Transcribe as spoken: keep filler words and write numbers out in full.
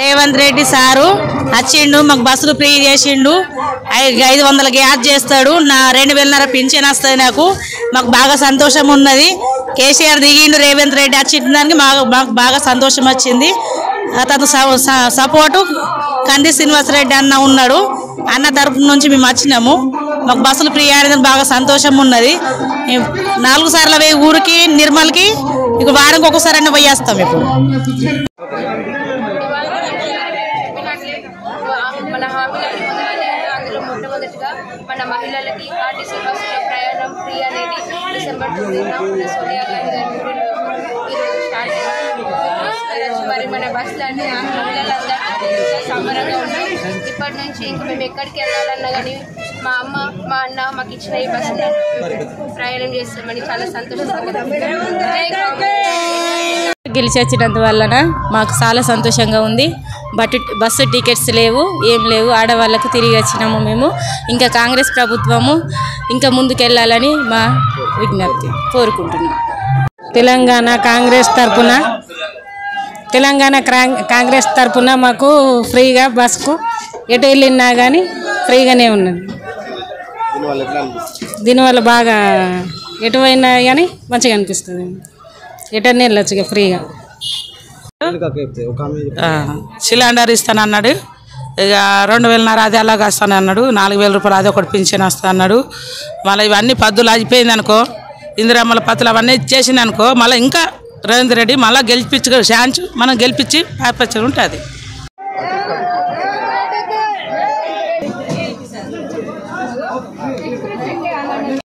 Revanth Reddy sir వచ్చిండు, మాకు బస్సులు ఫ్రీ చేసిండు, ఐదు వందల గ్యాస్ చేస్తాడు, నా రెండు వేలన్నర పింఛన్ వస్తుంది, నాకు మాకు బాగా సంతోషం ఉన్నది. కేసీఆర్ దిగిండు, రేవంత్ రెడ్డి వచ్చిన దానికి మాకు మాకు బాగా సంతోషం వచ్చింది. అతను సపోర్టు కంది శ్రీనివాసరెడ్డి అన్న ఉన్నాడు, అన్న తరపు నుంచి మేము వచ్చినాము, మాకు బస్సులు ఫ్రీ అయినందుకు బాగా సంతోషం ఉన్నది. నాలుగు సార్లు పోయి ఊరికి నిర్మల్కి ఇక వారానికి ఒకసారి అన్న పోయి వస్తాం. ఇప్పుడు మన హామీలన్నీ పొందగలిగారు. అందులో మొట్టమొదటిగా మన మహిళలకి ఆర్టీసీ బస్సుల ప్రయాణం ఫ్రీ అనేది డిసెంబర్ తొమ్మిదిన మన సోనియా గాంధీ గారి ఈరోజు స్టార్ట్ అయ్యారు. మరి మన బస్సులన్నీ ఆ మహిళలందరూ సంబరంగా ఉన్నాయి. ఇప్పటి నుంచి ఇంక మేము ఎక్కడికి వెళ్ళాలన్నా కానీ మా అమ్మ మా అన్న మాకు ఇచ్చిన ఈ బస్సులో ప్రయాణం చేస్తామని చాలా సంతోషంగా గెలిచి వచ్చినందు వలన మాకు చాలా సంతోషంగా ఉంది. బట్ బస్సు టికెట్స్ లేవు, ఏం లేవు, ఆడవాళ్ళకు తిరిగి వచ్చినాము మేము. ఇంకా కాంగ్రెస్ ప్రభుత్వము ఇంకా ముందుకెళ్ళాలని మా విజ్ఞప్తి కోరుకుంటున్నాం. తెలంగాణ కాంగ్రెస్ తరఫున తెలంగాణ కాంగ్రెస్ తరఫున మాకు ఫ్రీగా బస్సుకు ఎటు వెళ్ళినా కానీ ఫ్రీగానే ఉన్నది. దీనివల్ల బాగా ఎటువైనా కానీ మంచిగా అనిపిస్తుంది, ఎటైనా వెళ్ళొచ్చు ఫ్రీగా. సిలిండర్ ఇస్తాను అన్నాడు, ఇక రెండు వేలన్నర అది అలాగే వస్తాను అన్నాడు, నాలుగు వేల రూపాయలు అది ఒకటి పింఛన్ వస్తాను అన్నాడు. మళ్ళీ ఇవన్నీ పద్దులు అయిపోయింది అనుకో, ఇందిరమ్మల పత్తులు అవన్నీ చేసింది అనుకో, మళ్ళీ ఇంకా రేవంత్ రెడ్డి మళ్ళీ గెలిపించు ఛాన్స్ మనం గెలిపించి పాపించడం ఉంటుంది.